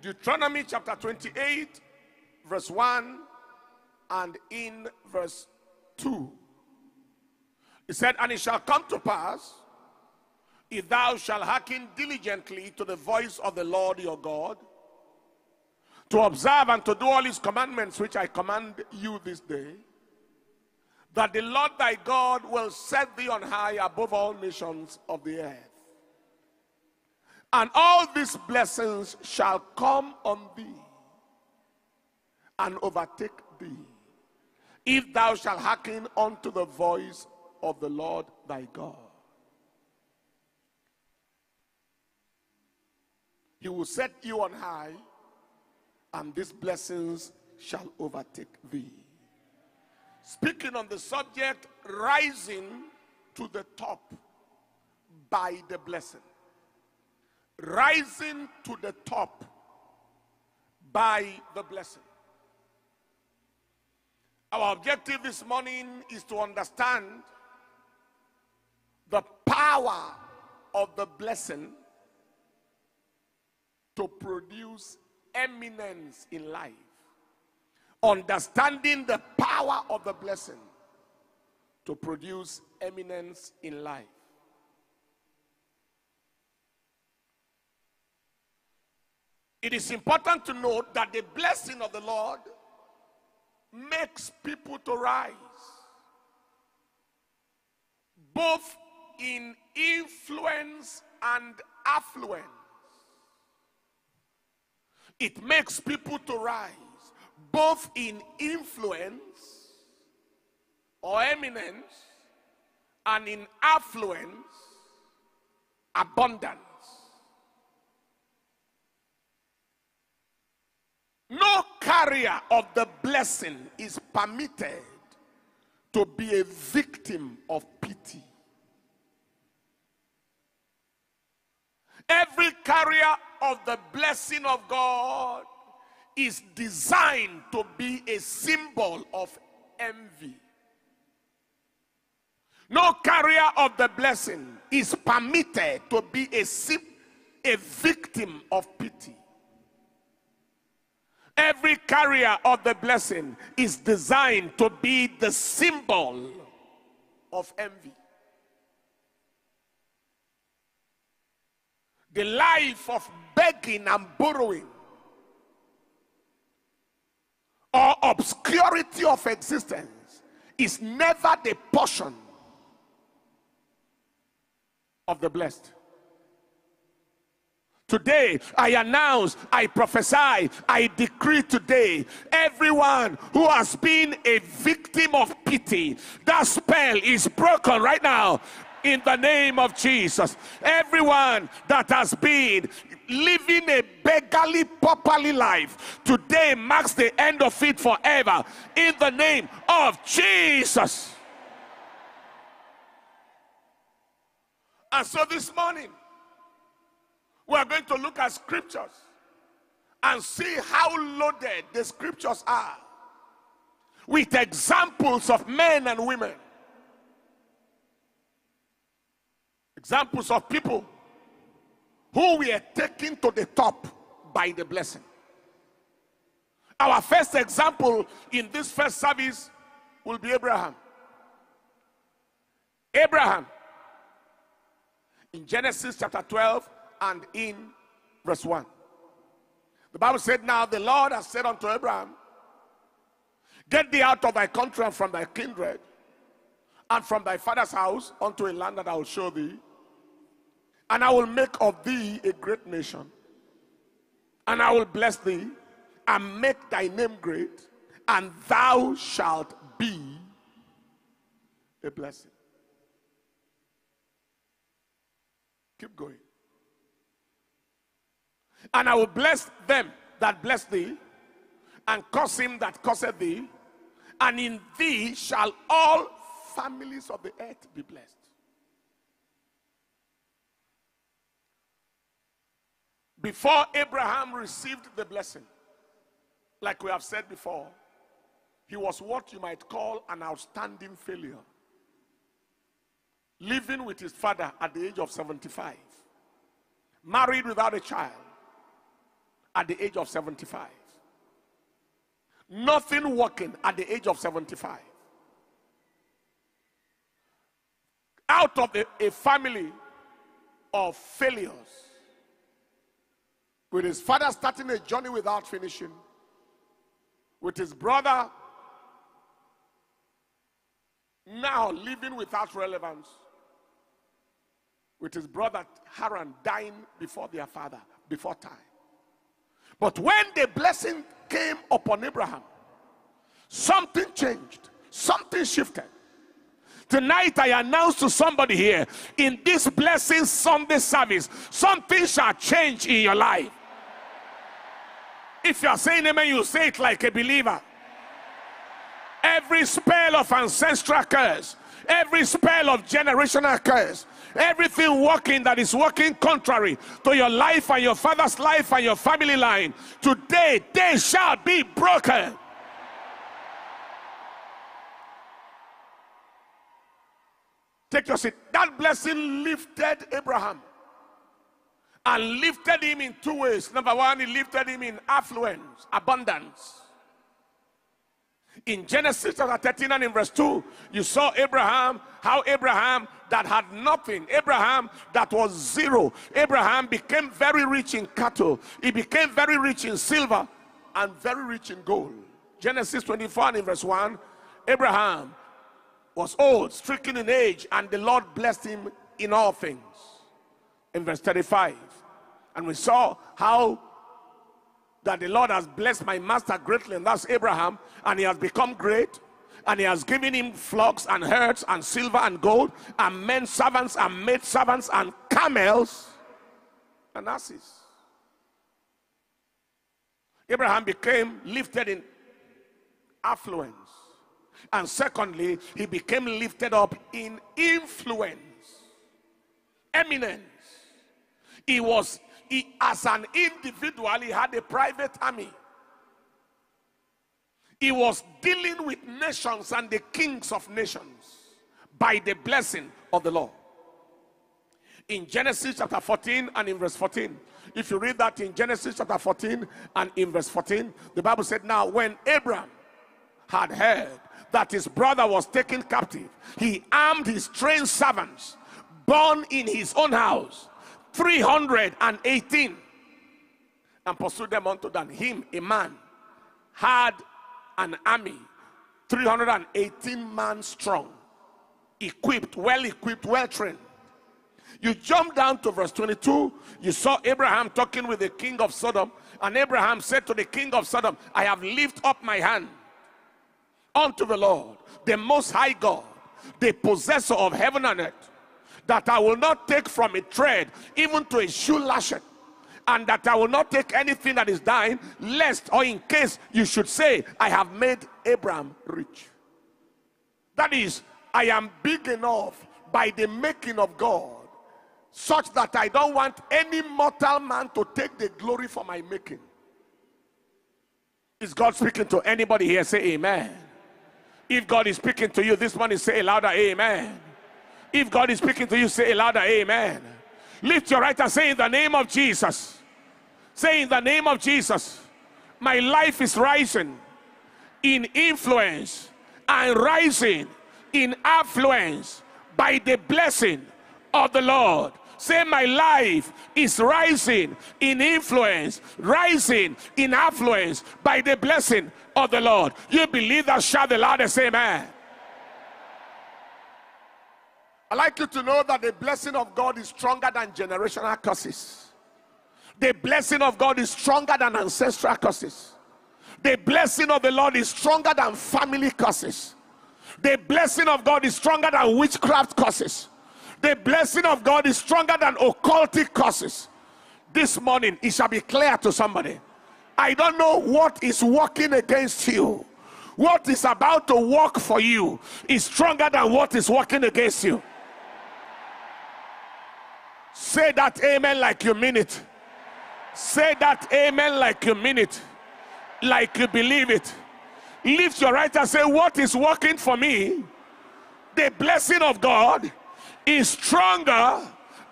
Deuteronomy chapter 28, verse 1 and in verse 2. It said, and it shall come to pass, if thou shalt hearken diligently to the voice of the Lord your God, to observe and to do all his commandments which I command you this day, that the Lord thy God will set thee on high above all nations of the earth. And all these blessings shall come on thee and overtake thee, if thou shalt hearken unto the voice of the Lord thy God. He will set you on high, and these blessings shall overtake thee. Speaking on the subject, rising to the top by the blessing. Rising to the top by the blessing. Our objective this morning is to understand the power of the blessing to produce eminence in life. Understanding the power of the blessing to produce eminence in life. It is important to note that the blessing of the Lord makes people to rise, both in influence and affluence. It makes people to rise, both in influence or eminence and in affluence, abundance. No carrier of the blessing is permitted to be a victim of pity. Every carrier of the blessing of God is designed to be a symbol of envy. No carrier of the blessing is permitted to be a victim of pity. Every carrier of the blessing is designed to be the symbol of envy. The life of begging and borrowing or obscurity of existence is never the portion of the blessed. Today, I announce, I prophesy, I decree today, everyone who has been a victim of pity, that spell is broken right now in the name of Jesus. Everyone that has been living a beggarly, pauperly life, today marks the end of it forever in the name of Jesus. And so this morning, we are going to look at scriptures and see how loaded the scriptures are with examples of men and women. Examples of people who were taken to the top by the blessing. Our first example in this first service will be Abraham. Abraham, in Genesis chapter 12, and in verse 1. The Bible said, now the Lord has said unto Abraham, get thee out of thy country and from thy kindred and from thy father's house unto a land that I will show thee. And I will make of thee a great nation. And I will bless thee and make thy name great. And thou shalt be a blessing. Keep going. And I will bless them that bless thee, and curse him that curseth thee, and in thee shall all families of the earth be blessed. Before Abraham received the blessing, like we have said before, he was what you might call an outstanding failure, living with his father at the age of 75, married without a child, at the age of 75. Nothing working at the age of 75. Out of a family of failures, with his father starting a journey without finishing, with his brother now living without relevance, with his brother Haran dying before their father, before time. But when the blessing came upon Abraham, something changed, something shifted. Tonight I announce to somebody here, in this Blessing Sunday service, something shall change in your life. If you are saying amen, you say it like a believer. Every spell of ancestral curse, every spell of generational curse, everything working that is working contrary to your life and your father's life and your family line, today they shall be broken. Take your seat. That blessing lifted Abraham, and lifted him in two ways. Number one, it lifted him in affluence, abundance. In Genesis chapter 13 and in verse 2, you saw Abraham, how Abraham that had nothing, Abraham that was zero, Abraham became very rich in cattle, he became very rich in silver and very rich in gold. Genesis 24 and in verse 1, Abraham was old, stricken in age, and the Lord blessed him in all things. In verse 35, and we saw how that the Lord has blessed my master greatly, and that's Abraham, and he has become great, and he has given him flocks and herds and silver and gold and men servants and maid servants and camels and asses. Abraham became lifted in affluence, and secondly, he became lifted up in influence, eminence. He was as an individual, he had a private army. He was dealing with nations and the kings of nations by the blessing of the Lord. In Genesis chapter 14 and in verse 14, if you read that in Genesis chapter 14 and in verse 14, the Bible said, now when Abraham had heard that his brother was taken captive, he armed his trained servants, born in his own house, 318, and pursued them unto them. Him, a man, had an army, 318 man strong, equipped, well equipped, well trained. You jump down to verse 22, you saw Abraham talking with the king of Sodom, and Abraham said to the king of Sodom, I have lifted up my hand unto the Lord, the most high God, the possessor of heaven and earth, that I will not take from a thread, even to a shoe lashet, and that I will not take anything that is thine, lest or in case you should say, I have made Abraham rich. That is, I am big enough by the making of God, such that I don't want any mortal man to take the glory for my making. Is God speaking to anybody here? Say amen. If God is speaking to you this morning, say louder, amen. If God is speaking to you, say a louder amen. Lift your right and say, in the name of Jesus. Say, in the name of Jesus, my life is rising in influence and rising in affluence by the blessing of the Lord. Say, my life is rising in influence, rising in affluence by the blessing of the Lord. You believe that? Shout the loudest amen. I'd like you to know that the blessing of God is stronger than generational curses. The blessing of God is stronger than ancestral curses. The blessing of the Lord is stronger than family curses. The blessing of God is stronger than witchcraft curses. The blessing of God is stronger than occultic curses. This morning, it shall be clear to somebody. I don't know what is working against you. What is about to work for you is stronger than what is working against you. Say that amen like you mean it. Say that amen like you mean it, like you believe it. Lift your right and say, what is working for me, the blessing of God is stronger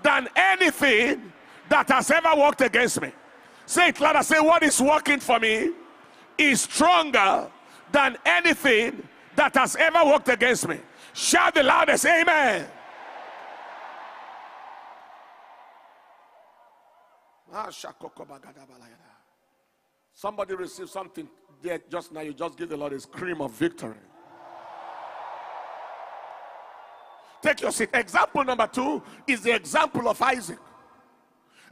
than anything that has ever worked against me. Say it louder. Say, what is working for me is stronger than anything that has ever worked against me. Shout the loudest, amen. Somebody received something there just now. You just give the Lord a scream of victory. Take your seat. Example number two is the example of Isaac.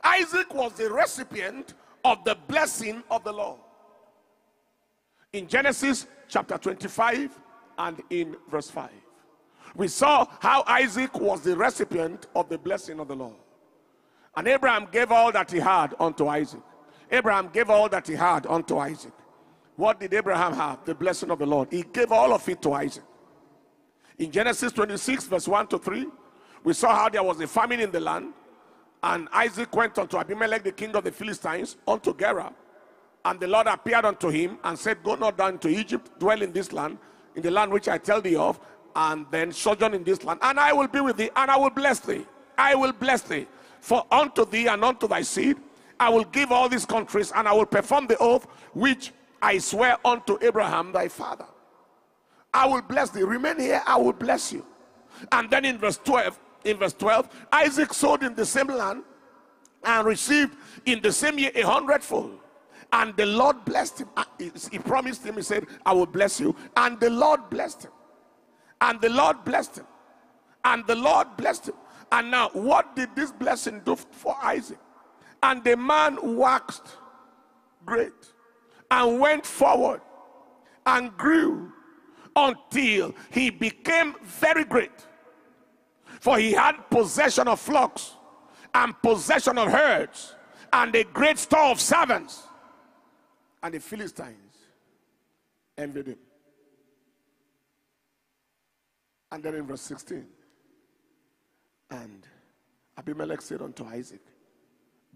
Isaac was the recipient of the blessing of the Lord. In Genesis chapter 25 and in verse 5, we saw how Isaac was the recipient of the blessing of the Lord. And Abraham gave all that he had unto Isaac. Abraham gave all that he had unto Isaac. What did Abraham have? The blessing of the Lord. He gave all of it to Isaac. In Genesis 26 verse 1 to 3, we saw how there was a famine in the land, and Isaac went unto Abimelech the king of the Philistines, unto Gerar, and the Lord appeared unto him and said, go not down to Egypt, dwell in this land, in the land which I tell thee of, and then sojourn in this land, and I will be with thee, and I will bless thee, I will bless thee, for unto thee and unto thy seed I will give all these countries, and I will perform the oath which I swear unto Abraham thy father. I will bless thee. Remain here, I will bless you. And then in verse 12, Isaac sowed in the same land and received in the same year 100-fold. And the Lord blessed him. He promised him, he said, I will bless you. And the Lord blessed him. And the Lord blessed him. And the Lord blessed him. And now, what did this blessing do for Isaac? And the man waxed great and went forward and grew until he became very great, for he had possession of flocks and possession of herds and a great store of servants, and the Philistines envied him. And then in verse 16, and Abimelech said unto Isaac,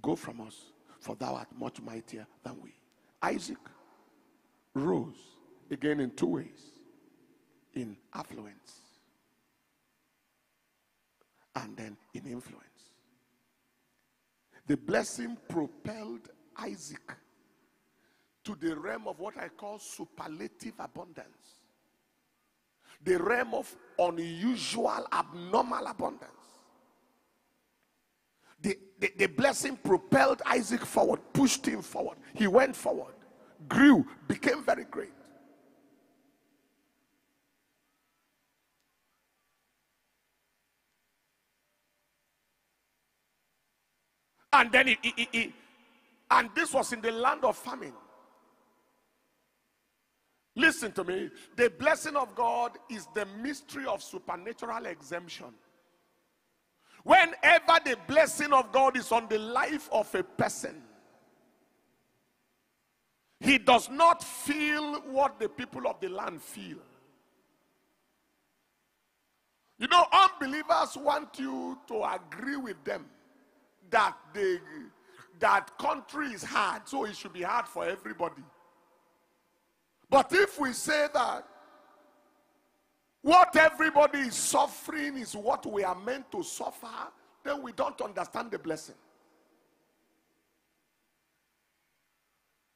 go from us, for thou art much mightier than we. Isaac rose again in two ways: in affluence, and then in influence. The blessing propelled Isaac to the realm of what I call superlative abundance, the realm of unusual, abnormal abundance. The blessing propelled Isaac forward, pushed him forward. He went forward, grew, became very great. And then and this was in the land of famine. Listen to me. The blessing of God is the mystery of supernatural exemption. Whenever the blessing of God is on the life of a person, he does not feel what the people of the land feel. You know, unbelievers want you to agree with them that country is hard, so it should be hard for everybody. But if we say that what everybody is suffering is what we are meant to suffer, then we don't understand the blessing.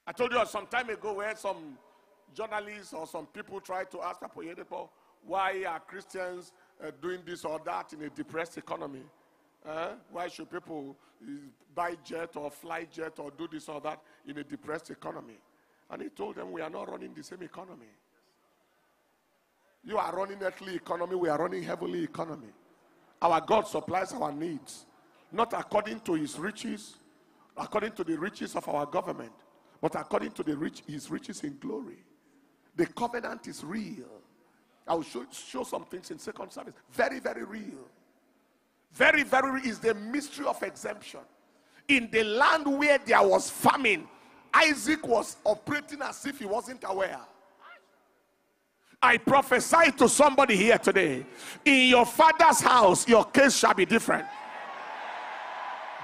I told you some time ago where some journalists or some people tried to ask Apoyedepo, why are Christians doing this or that in a depressed economy? Why should people buy jet or fly jet or do this or that in a depressed economy? And he told them, we are not running the same economy. You are running earthly economy, we are running heavenly economy. Our God supplies our needs, not according to his riches, according to the riches of our government, but according to the his riches in glory. The covenant is real. I will show some things in second service. Very, very real. Very, very is the mystery of exemption. In the land where there was famine, Isaac was operating as if he wasn't aware. I prophesy to somebody here today, in your father's house, your case shall be different.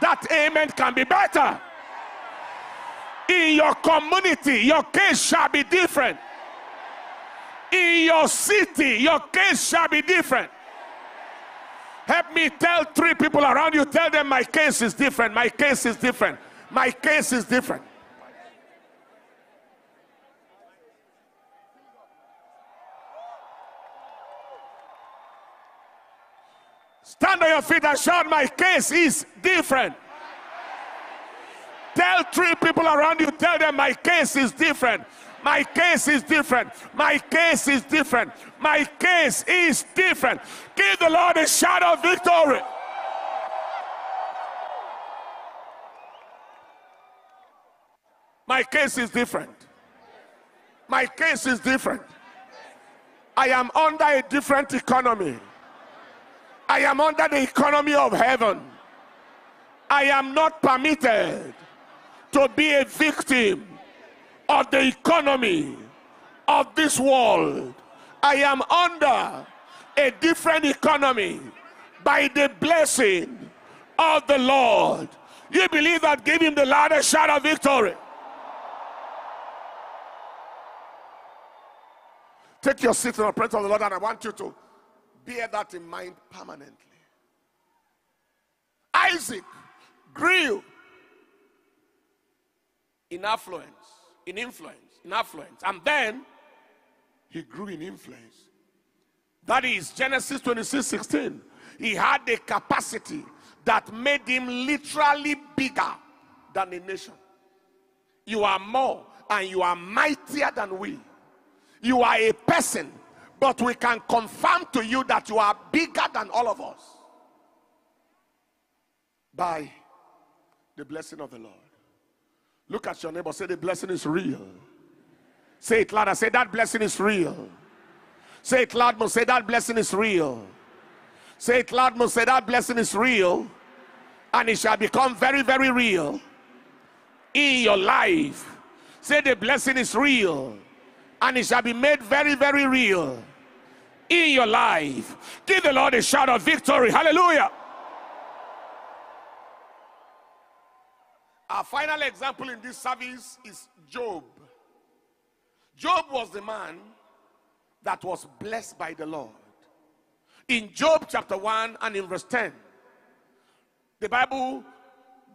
That amen can be better. In your community, your case shall be different. In your city, your case shall be different. Help me tell three people around you, tell them my case is different, my case is different. My case is different. Stand on your feet and shout, my case is different. Tell three people around you, tell them, my case is different. My case is different. My case is different. My case is different. Give the Lord a shout of victory. My case is different. My case is different. I am under a different economy. I am under the economy of heaven. I am not permitted to be a victim of the economy of this world. I am under a different economy by the blessing of the Lord. You believe that? Give him the loudest shout of victory. Take your seat in the presence of the Lord, and I want you to bear that in mind permanently. Isaac grew in affluence. And then he grew in influence. That is Genesis 26:16. He had a capacity that made him literally bigger than a nation. You are more and you are mightier than we. You are a person, but we can confirm to you that you are bigger than all of us by the blessing of the Lord. Look at your neighbor. Say, the blessing is real. Say it louder. Say, that blessing is real. Say it loud. Say, that blessing is real. Say it loud. Say, that blessing is real. And it shall become very, very real in your life. Say, the blessing is real. And it shall be made very, very real in your life. Give the Lord a shout of victory. Hallelujah. Our final example in this service is Job. Job was the man that was blessed by the Lord. In Job chapter 1 and in verse 10, the Bible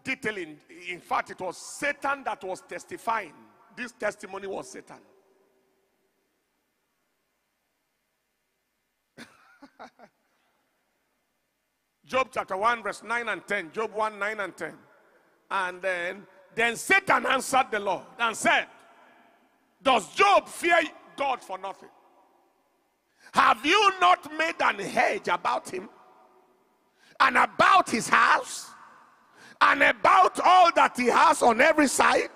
detailing, in fact, it was Satan that was testifying. This testimony was Satan. Job chapter 1 verse 9 and 10. Job 1, 9 and 10. And then Satan answered the Lord and said, does Job fear God for nothing? Have you not made an hedge about him, and about his house, and about all that he has on every side?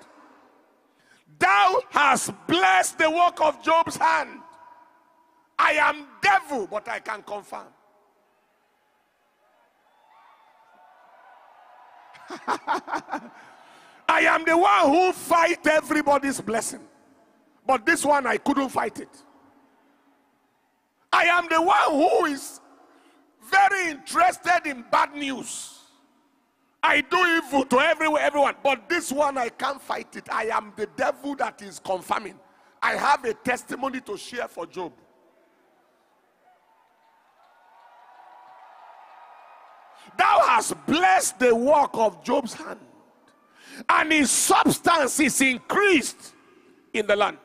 Thou hast blessed the work of Job's hand. I am devil, but I can confirm. I am the one who fight everybody's blessing, but this one I couldn't fight it. I am the one who is very interested in bad news. I do evil to everyone, but this one I can't fight it. I am the devil that is confirming. I have a testimony to share for Job. Thou hast blessed the work of Job's hand, and his substance is increased in the land.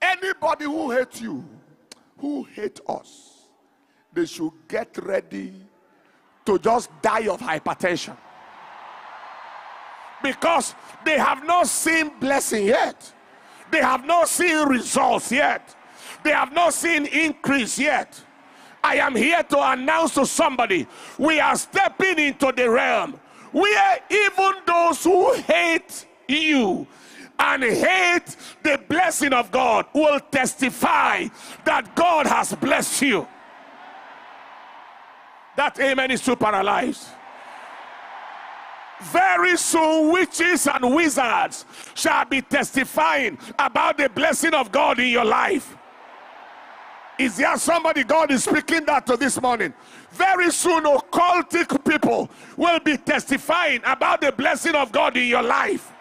Anybody who hates you, who hates us, they should get ready to just die of hypertension, because they have not seen blessing yet. They have not seen results yet. They have not seen increase yet. I am here to announce to somebody, we are stepping into the realm where even those who hate you and hate the blessing of God will testify that God has blessed you. That amen is too paralyzed. Very soon, witches and wizards shall be testifying about the blessing of God in your life. Is there somebody God is speaking that to this morning? Very soon, occultic people will be testifying about the blessing of God in your life.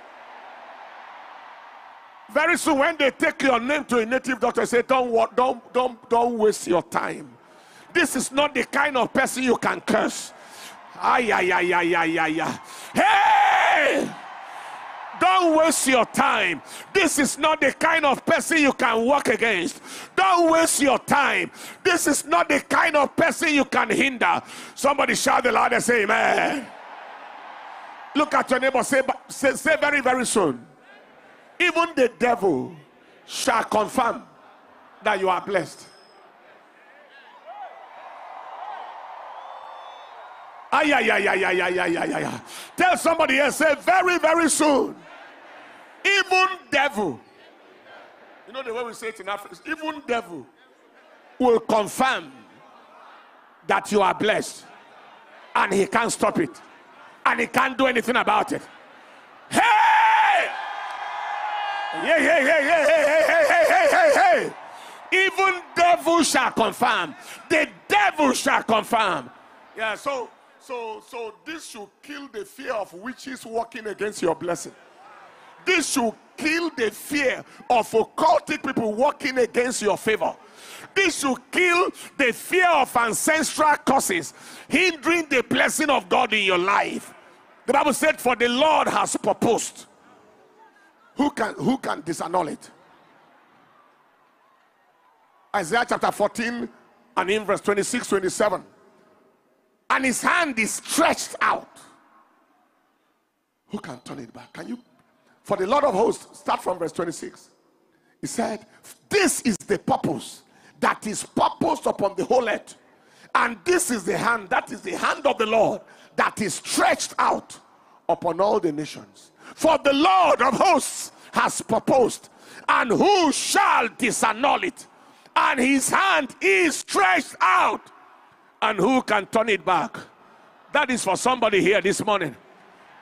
Very soon, when they take your name to a native doctor, say, don't waste your time. This is not the kind of person you can curse. Hey! Don't waste your time. This is not the kind of person you can work against. Don't waste your time. This is not the kind of person you can hinder. Somebody shout the loud and say amen. Look at your neighbor, say very, very soon. Even the devil shall confirm that you are blessed. Tell somebody else, say very, very soon. Even devil. You know the way we say it in Africa, even devil will confirm that you are blessed. And he can't stop it. And he can't do anything about it. Hey! Yeah, yeah, yeah, yeah, hey, hey, hey, hey, hey, hey, hey. Even devil shall confirm. The devil shall confirm. Yeah, so this should kill the fear of witches working against your blessing. This should kill the fear of occultic people working against your favor. This should kill the fear of ancestral curses hindering the blessing of God in your life. The Bible said, for the Lord has purposed. Who can disannul it? Isaiah chapter 14 and in verse 26, 27. And his hand is stretched out. Who can turn it back? Can you? For the Lord of hosts, start from verse 26. He said, this is the purpose that is purposed upon the whole earth. And this is the hand, that is the hand of the Lord, that is stretched out upon all the nations. For the Lord of hosts has purposed, and who shall disannul it? And his hand is stretched out, and who can turn it back? That is for somebody here this morning.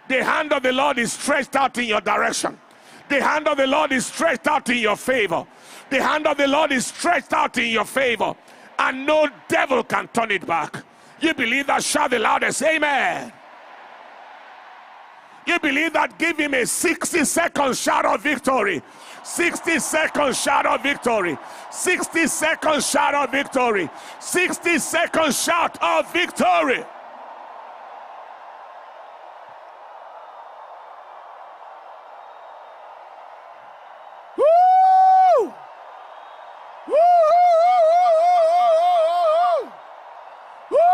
The hand of the Lord is stretched out in your direction. The hand of the Lord is stretched out in your favor. The hand of the Lord is stretched out in your favor. And no devil can turn it back. You believe that? Shout the loudest, amen. You believe that? Give him a 60-second shout of victory. 60-second shout of victory. 60-second shout of victory. 60-second shout of victory. Woo! Woo! Woo! Woo!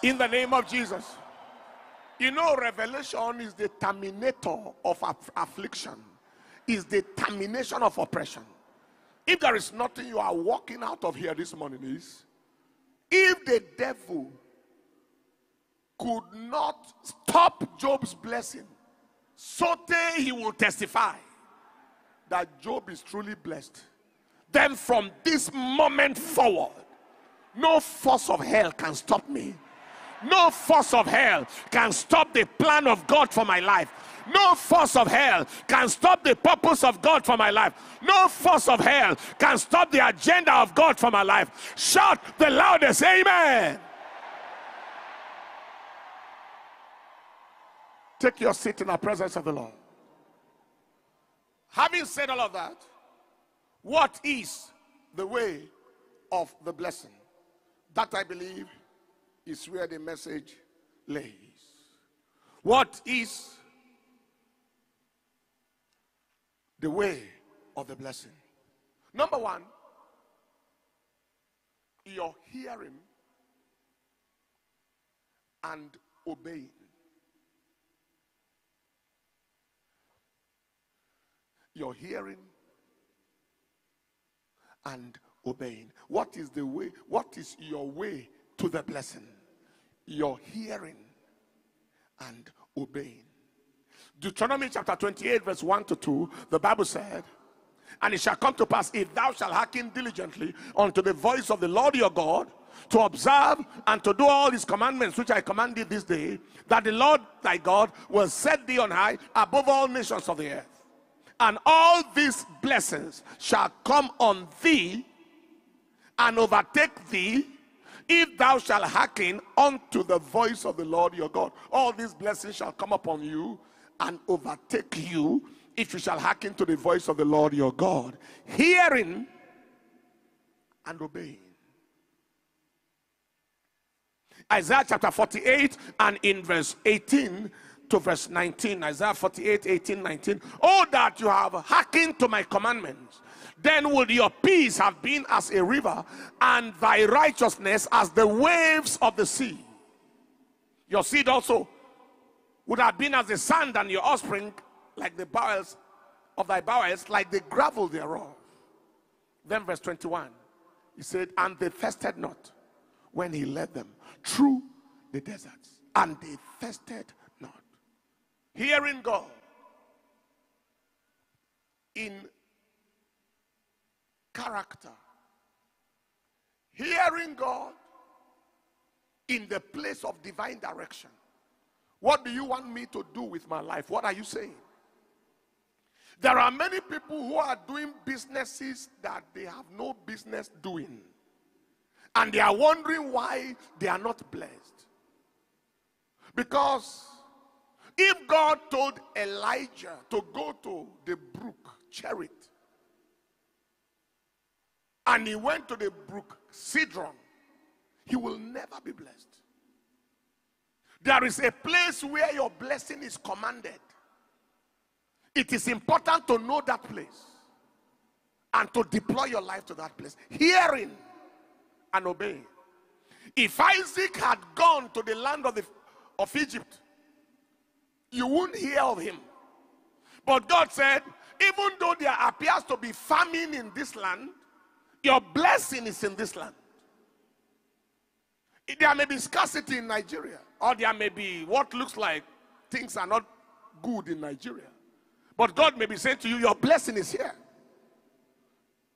In the name of Jesus. You know, revelation is the terminator of affliction. Is the termination of oppression. If there is nothing you are walking out of here this morning is, if the devil could not stop Job's blessing, sote he will testify that Job is truly blessed. Then from this moment forward, no force of hell can stop me. No force of hell can stop the plan of God for my life. No force of hell can stop the purpose of God for my life. No force of hell can stop the agenda of God for my life. Shout the loudest, amen. Take your seat in the presence of the Lord. Having said all of that, what is the way of the blessing? That I believe is where the message lays. What is the way of the blessing? Number one, your hearing and obeying. Your hearing and obeying. What is the way? What is your way to the blessing? Your hearing and obeying. Deuteronomy chapter 28 verse 1 to 2, the Bible said, and it shall come to pass, if thou shalt hearken diligently unto the voice of the Lord your God, to observe and to do all his commandments which I command thee this day, that the Lord thy God will set thee on high above all nations of the earth. And all these blessings shall come on thee and overtake thee, if thou shalt hearken unto the voice of the Lord your God. All these blessings shall come upon you and overtake you, if you shall hearken to the voice of the Lord your God, hearing and obeying. Isaiah chapter 48 and in verse 18 to verse 19. Isaiah 48, 18, 19. Oh, that you have hearkened to my commandments. Then would your peace have been as a river, and thy righteousness as the waves of the sea. Your seed also would have been as the sand, and your offspring like the bowels of thy bowels, like the gravel thereof. Then verse 21, he said, and they thirsted not when he led them through the deserts, and they thirsted not. Hearing God in character, hearing God in the place of divine direction. What do you want me to do with my life? What are you saying? There are many people who are doing businesses that they have no business doing, and they are wondering why they are not blessed. Because if God told Elijah to go to the brook Cherith, and he went to the brook Cedron, he will never be blessed. There is a place where your blessing is commanded. It is important to know that place and to deploy your life to that place. Hearing and obeying. If Isaac had gone to the land of Egypt, you wouldn't hear of him. But God said, even though there appears to be famine in this land, your blessing is in this land. There may be scarcity in Nigeria, or there may be what looks like things are not good in Nigeria, but God may be saying to you, your blessing is here.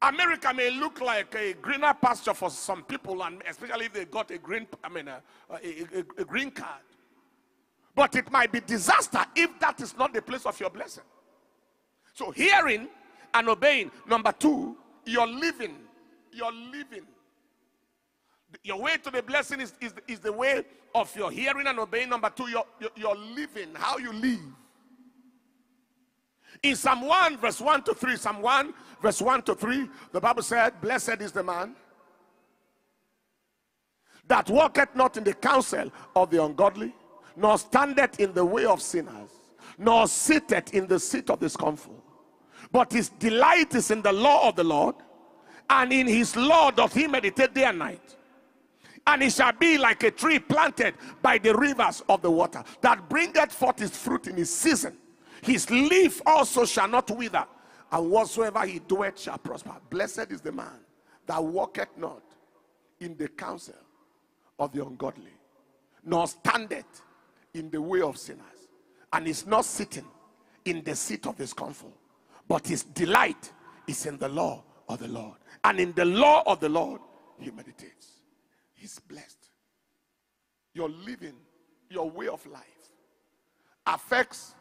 America may look like a greener pasture for some people, and especially if they got a green card, but it might be disaster if that is not the place of your blessing. So hearing and obeying. Number two, your living. Your way to the blessing is the way of your hearing and obeying. Number two, your living, how you live. In Psalm 1 verse 1 to 3, Psalm 1 verse 1 to 3, the Bible said, blessed is the man that walketh not in the counsel of the ungodly, nor standeth in the way of sinners, nor sitteth in the seat of discomfort. But his delight is in the law of the Lord, and in his law doth he meditate day and night. And he shall be like a tree planted by the rivers of the water, that bringeth forth his fruit in his season. His leaf also shall not wither, and whatsoever he doeth shall prosper. Blessed is the man that walketh not in the counsel of the ungodly, nor standeth in the way of sinners, and is not sitting in the seat of discomfort. But his delight is in the law of the Lord, and in the law of the Lord he meditates. He's blessed. Your living, your way of life, affects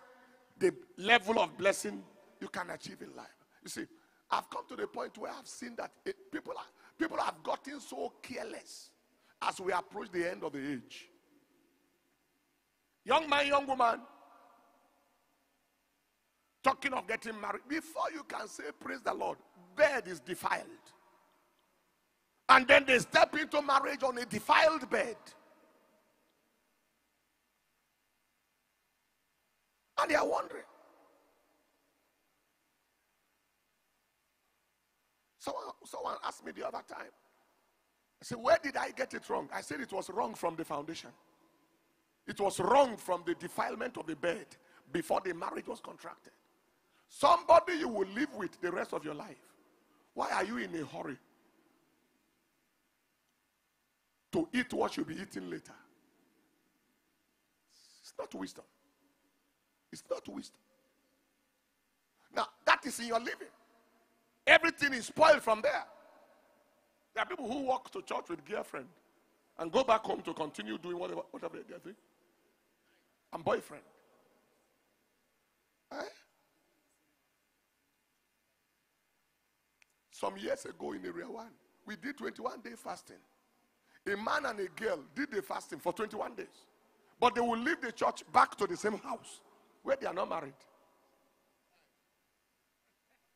the level of blessing you can achieve in life. You see, I've come to the point where I've seen that people have gotten so careless as we approach the end of the age. Young man, young woman, talking of getting married, before you can say praise the Lord, bed is defiled. And then they step into marriage on a defiled bed. And they are wondering. Someone asked me the other time, I said, where did I get it wrong? I said it was wrong from the foundation. It was wrong from the defilement of the bed before the marriage was contracted. Somebody you will live with the rest of your life. Why are you in a hurry to eat what you'll be eating later? It's not wisdom. It's not wisdom. Now, that is in your living. Everything is spoiled from there. There are people who walk to church with girlfriend and go back home to continue doing whatever they're doing. And boyfriend. Eh? Some years ago in Area 1, we did 21-day fasting. A man and a girl did the fasting for 21 days. But they will leave the church back to the same house where they are not married.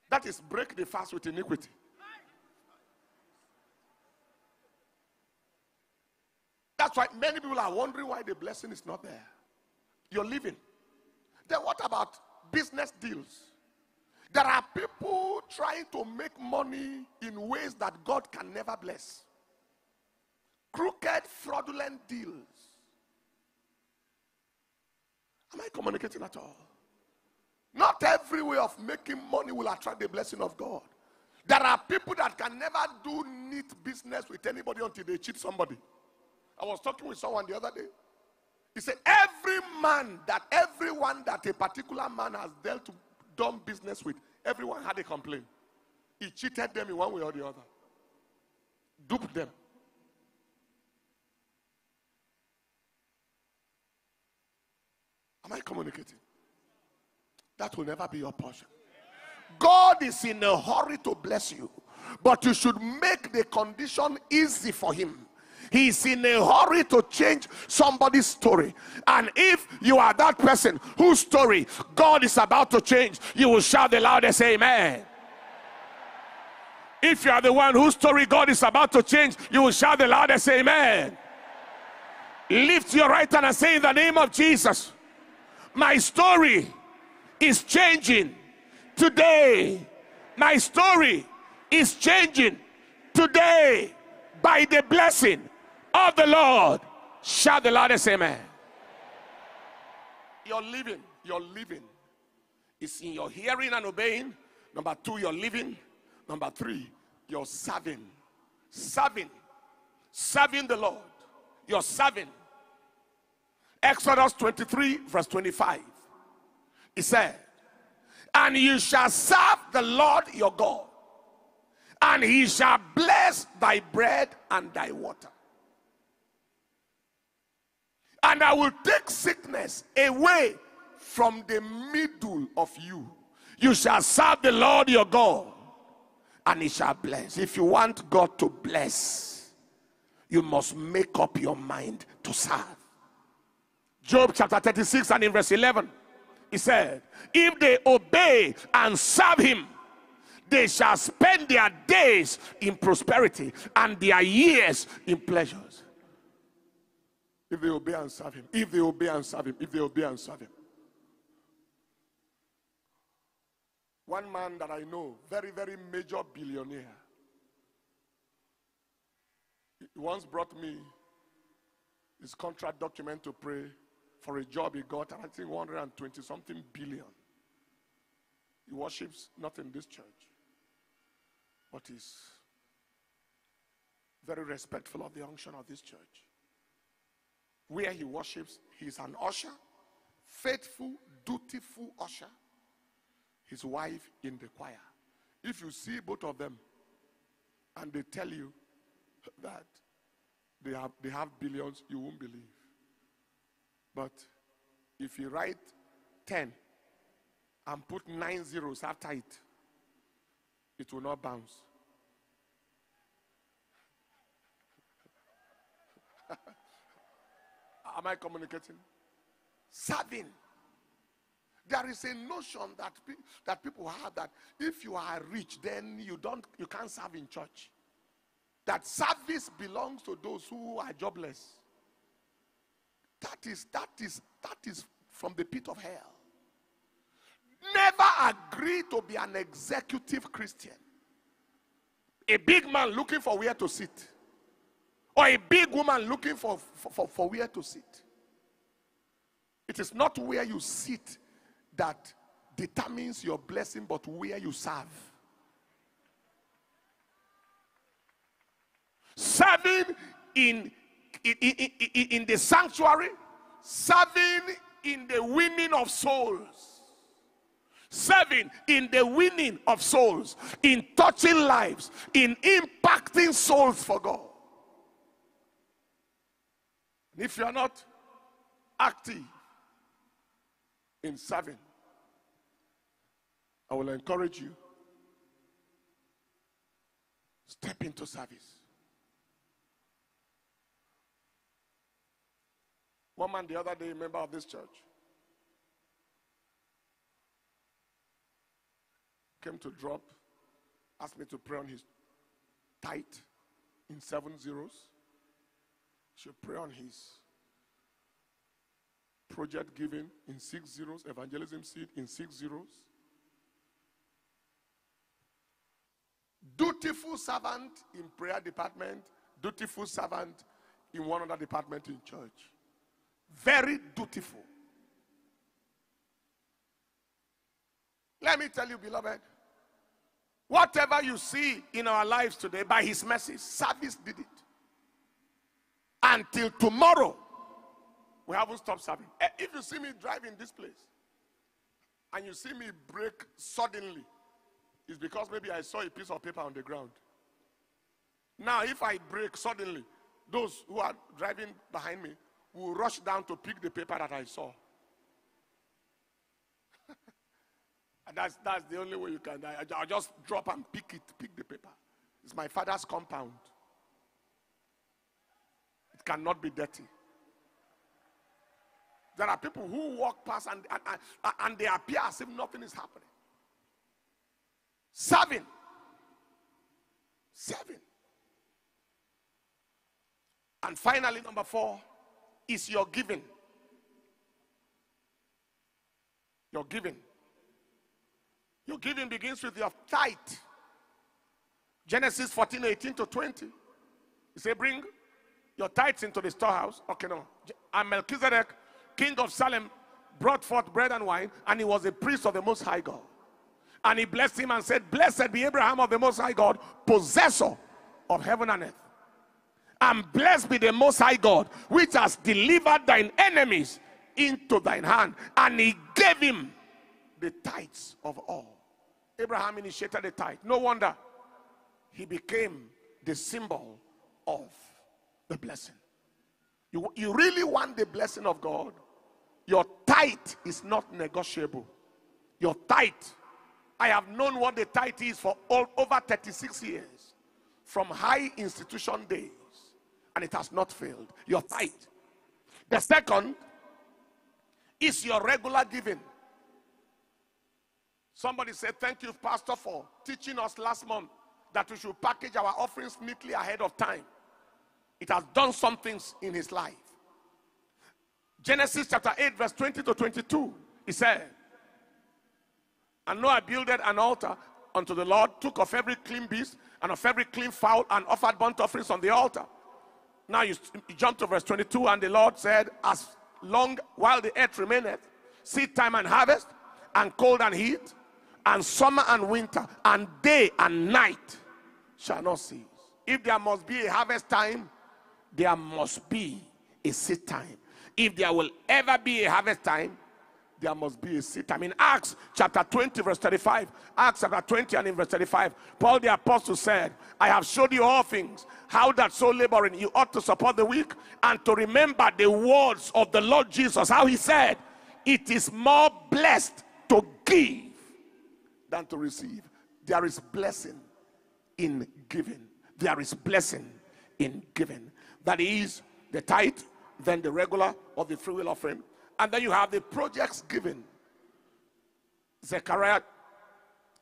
That is break the fast with iniquity. That's why many people are wondering why the blessing is not there. You're living. Then what about business deals? There are people trying to make money in ways that God can never bless. Crooked, fraudulent deals. Am I communicating at all? Not every way of making money will attract the blessing of God. There are people that can never do neat business with anybody until they cheat somebody. I was talking with someone the other day. He said, everyone that a particular man has done business with, everyone had a complaint. He cheated them in one way or the other. Duped them. Am I communicating? That will never be your portion. God is in a hurry to bless you, but you should make the condition easy for him. He is in a hurry to change somebody's story. And if you are that person whose story God is about to change, you will shout the loudest amen. If you are the one whose story God is about to change, you will shout the loudest amen. Lift your right hand and say, in the name of Jesus, my story is changing today. My story is changing today by the blessing of the Lord. Shout the loudest amen. Your living is in your hearing and obeying. Number two, your living. Number three, your serving the Lord. Your serving. Exodus 23 verse 25. He said, and you shall serve the Lord your God, and he shall bless thy bread and thy water. And I will take sickness away from the middle of you. You shall serve the Lord your God, and he shall bless. If you want God to bless, you must make up your mind to serve. Job chapter 36 and in verse 11. He said, if they obey and serve him, they shall spend their days in prosperity and their years in pleasures. If they obey and serve him, if they obey and serve him, if they obey and serve him. One man that I know, very, very major billionaire, he once brought me his contract document to pray for a job he got, I think 120-something billion. He worships not in this church, but he's very respectful of the unction of this church. Where he worships, he's an usher, faithful, dutiful usher. His wife in the choir. If you see both of them, and they tell you that they have billions, you won't believe. But if you write 10 and put 9 zeros after it, it will not bounce. Am I communicating? Serving. There is a notion that people have that if you are rich, then you can't serve in church. That service belongs to those who are jobless. That is from the pit of hell. Never agree to be an executive Christian. A big man looking for where to sit. Or a big woman looking for where to sit. It is not where you sit that determines your blessing, but where you serve. Serving in the sanctuary, serving in the winning of souls, serving in the winning of souls, in touching lives, in impacting souls for God. And if you are not active in serving, I will encourage you, Step into service. One man the other day, a member of this church, came to drop, asked me to pray on his tithe in 7 zeros. Should pray on his project giving in 6 zeros, evangelism seed in 6 zeros. Dutiful servant in prayer department, dutiful servant in one other department in church. Very dutiful. Let me tell you, beloved, whatever you see in our lives today, by his mercy, service did it. Until tomorrow, we haven't stopped serving. If you see me driving this place, and you see me break suddenly, it's because maybe I saw a piece of paper on the ground. Now, if I break suddenly, those who are driving behind me will rush down to pick the paper that I saw. And that's the only way you can. I'll just drop and pick it, pick the paper. It's my father's compound. It cannot be dirty. There are people who walk past and they appear as if nothing is happening. Serving. Serving. And finally, number 4 is your giving. Your giving. Your giving begins with your tithe. Genesis 14:18-20. He said, bring your tithes into the storehouse. Okay, no. And Melchizedek, king of Salem, brought forth bread and wine, and he was a priest of the Most High God. And he blessed him and said, blessed be Abraham of the Most High God, possessor of heaven and earth. And blessed be the Most High God, which has delivered thine enemies into thine hand. And he gave him the tithes of all. Abraham initiated the tithe. No wonder he became the symbol of the blessing. You really want the blessing of God? Your tithe is not negotiable. Your tithe. I have known what the tithe is for over 36 years. From high institution days. And it has not failed. Your tithe. The second is your regular giving. Somebody said, thank you, Pastor, for teaching us last month that we should package our offerings neatly ahead of time. It has done some things in his life. Genesis chapter 8:20-22. He said, and Noah builded an altar unto the Lord, took of every clean beast and of every clean fowl, and offered burnt offerings on the altar. Now you jump to verse 22, and the Lord said, as long while the earth remaineth, seed time and harvest, and cold and heat, and summer and winter, and day and night shall not cease. If there must be a harvest time, there must be a seed time. If there will ever be a harvest time, there must be a seed time. In Acts chapter 20:35, Acts chapter 20 and in verse 35, Paul the apostle said, I have showed you all things, how that so laboring you ought to support the weak, and to remember the words of the Lord Jesus, how he said, it is more blessed to give than to receive. There is blessing in giving. There is blessing in giving. That is the tithe, then the regular or the free will offering. And then you have the projects given. Ezra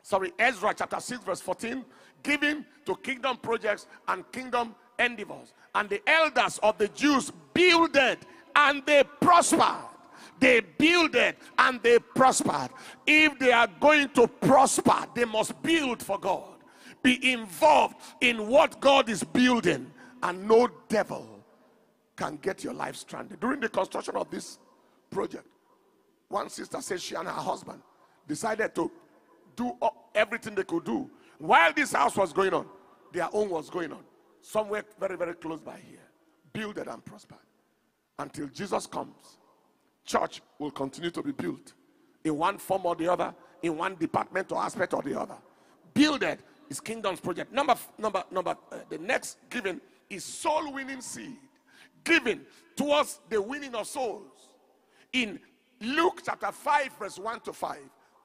chapter 6:14. Giving to kingdom projects and kingdom endeavors. And the elders of the Jews builded and they prospered. They builded and they prospered. If they are going to prosper, they must build for God. Be involved in what God is building. And no devil can get your life stranded. During the construction of this project, one sister said she and her husband decided to do everything they could do while this house was going on. Their own was going on somewhere very, very close by here. Builded and prospered. Until Jesus comes, church will continue to be built in one form or the other, in one department or aspect or the other. Builded is kingdom's project. The next giving is soul winning seed, giving towards the winning of souls. In Luke chapter 5:1-5,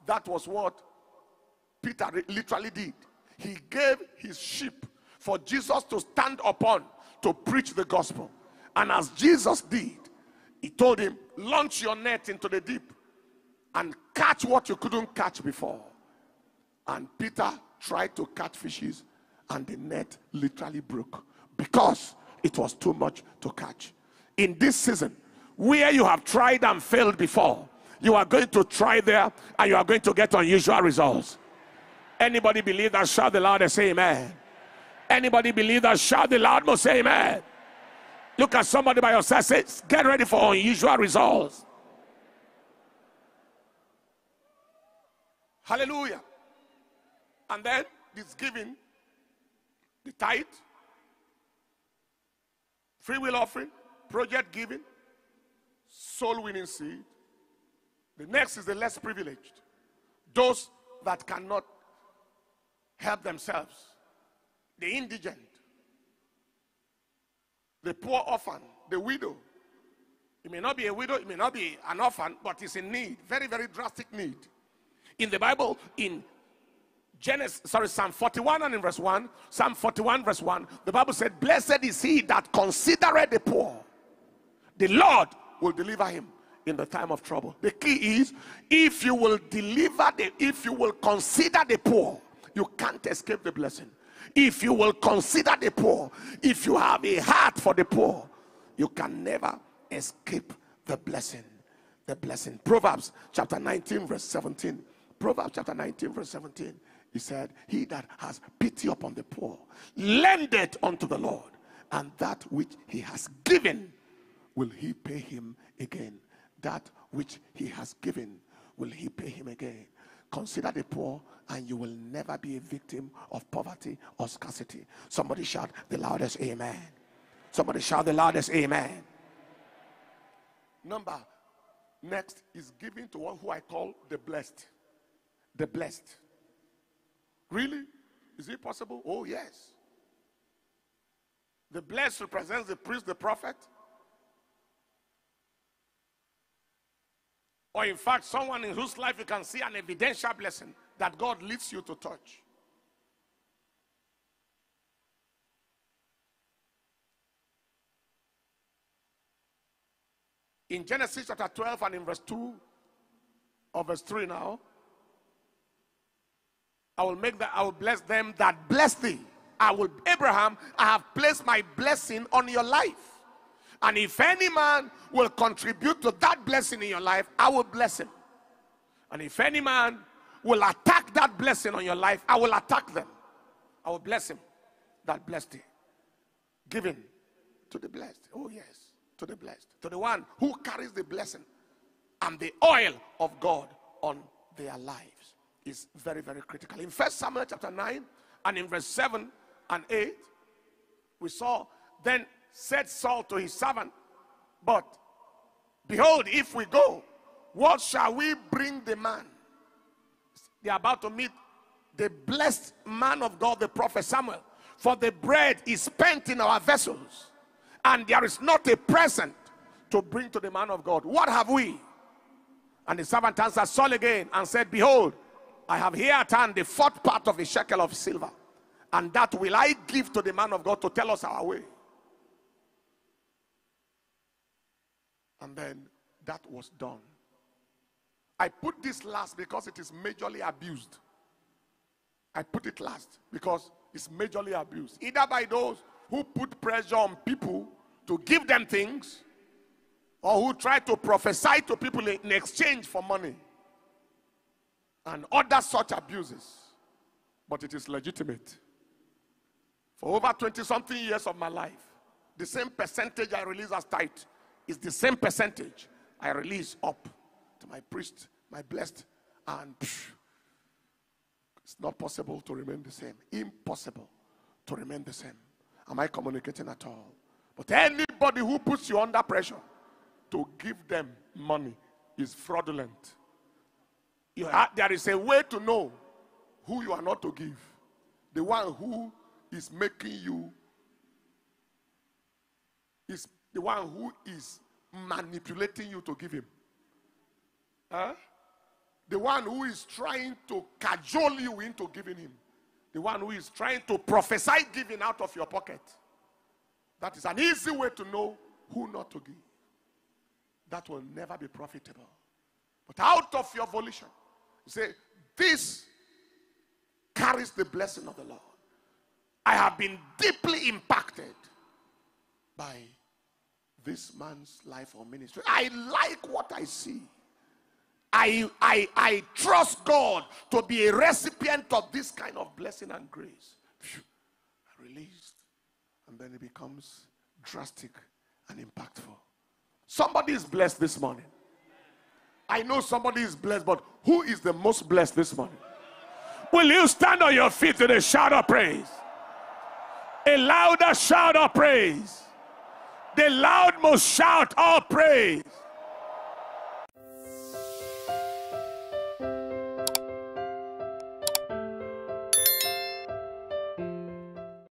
that was what Peter literally did. He gave his sheep for Jesus to stand upon to preach the gospel. And as Jesus did, he told him, launch your net into the deep and catch what you couldn't catch before. And Peter tried to catch fishes, and the net literally broke because it was too much to catch. In this season, where you have tried and failed before, you are going to try there, and you are going to get unusual results. Anybody believe that? Shout the loudest, say amen. Anybody believe that? Shout the loudest, say amen. Look at somebody by yourself, say, get ready for unusual results. Hallelujah. And then this giving, the tithe, free will offering, project giving, soul winning seed. The next is the less privileged, those that cannot help themselves, the indigent, the poor orphan, the widow. It may not be a widow, it may not be an orphan, but it's in need, very, very drastic need. In the Bible, in Psalm 41 and in verse 1, Psalm 41 verse 1, the Bible said, blessed is he that considereth the poor. The Lord will deliver him in the time of trouble. The key is, if you will consider the poor, you can't escape the blessing. If you will consider the poor, if you have a heart for the poor, you can never escape the blessing. The blessing. Proverbs chapter 19 verse 17. Proverbs chapter 19 verse 17. He said, he that has pity upon the poor, lendeth unto the Lord, and that which he has given will he pay him again. That which he has given will he pay him again. Consider the poor, and you will never be a victim of poverty or scarcity. Somebody shout the loudest amen. Somebody shout the loudest amen. Number next is giving to one who I call the blessed. The blessed. Really? Is it possible? Oh, yes. The blessed represents the priest, the prophet. Or in fact, someone in whose life you can see an evidential blessing that God leads you to touch. In Genesis chapter 12 and in verse 2 or verse 3 now, I will bless them that bless thee. Abraham, I have placed my blessing on your life. And if any man will contribute to that blessing in your life, I will bless him. And if any man will attack that blessing on your life, I will attack them. I will bless him that blessed thee. Giving to the blessed. Oh yes, to the blessed. To the one who carries the blessing and the oil of God on their lives is very, very critical. In 1 Samuel chapter 9 and in verse 7 and 8, we saw then said Saul to his servant, but behold, if we go, what shall we bring the man? They are about to meet the blessed man of God, the prophet Samuel. For the bread is spent in our vessels, and there is not a present to bring to the man of God. What have we? And the servant answered Saul again and said, behold, I have here at hand the fourth part of a shekel of silver, and that will I give to the man of God to tell us our way. And then that was done. I put this last because it is majorly abused. I put it last because it's majorly abused. Either by those who put pressure on people to give them things, or who try to prophesy to people in exchange for money, and other such abuses. But it is legitimate. For over 20-something years of my life, the same percentage I release as tithe, it's the same percentage I release up to my priest, my blessed, and it's not possible to remain the same. Impossible to remain the same. Am I communicating at all? But anybody who puts you under pressure to give them money is fraudulent. There is a way to know who you are not to give. The one who is making you is the one who is manipulating you to give him. The one who is trying to cajole you into giving him. the one who is trying to prophesy giving out of your pocket. That is an easy way to know who not to give. That will never be profitable. But out of your volition, you say, this carries the blessing of the Lord. I have been deeply impacted by this man's life or ministry. I like what I see. I trust God to be a recipient of this kind of blessing and grace. Released. And then it becomes drastic and impactful. Somebody is blessed this morning. I know somebody is blessed, but who is the most blessed this morning? Will you stand on your feet with a shout of praise? A louder shout of praise. The loud must shout all praise.